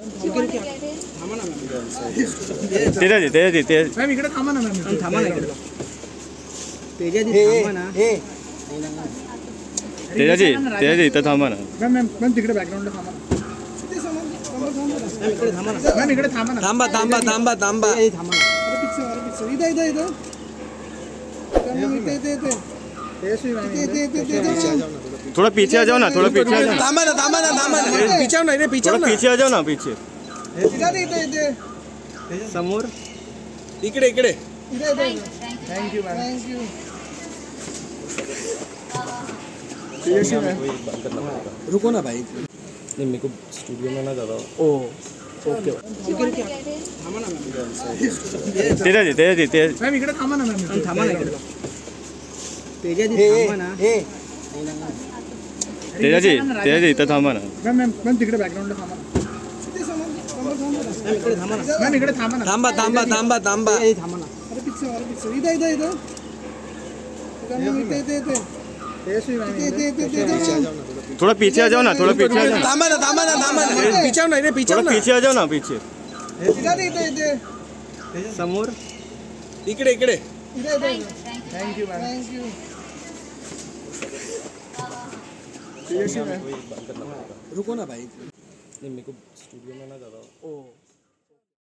तेजाजी इथं थांबा ना मॅम, तिकडे बॅकग्राऊंडला थांबा ना मॅम, इकडे थांबा ना, थांबा थांबा थांबा थांबा थोड़ा पीछे आ जाओ ना, थोड़ा पीछे आ जाओ, थांबा ना थांबा ना थांबा ना, पीछे आओ ना रे, पीछे पीछे आ जाओ ना, पीछे समोर इकडे इकडे, thank you ma'am, thank you. रुको ना भाई, नहीं मेरे को स्टूडियो में ना जा रहा हूं। ओ ओके थांबा ना मैम, तेजाजी तेजाजी तेज मैम, इकडे थांबा ना मैम, थांबा ना इकडे तेजाजी, थांबा ना तेजाजी तेजाजी इथं थांबा ना मॅम, मॅम तिकडे बॅकग्राऊंडला थांबा ना, इकडे थांबा ना मॅम, इकडे थांबा ना, थांबा थांबा थांबा थांबा ना, अरे पिक्चर अरे पिक्चर, इधर इधर इधर थोड़ा पीछे आ जाओ ना, थोड़ा पीछे आ जाओ, थांबा ना थांबा ना थांबा ना, पीछे आओ ना रे, पीछे पीछे आ जाओ ना, पीछे समोर इकडे इकडे, thank you ma'am, thank you. रुको ना भाई, नहीं मेरे को स्टूडियो में ना जा रहा हूं। ओ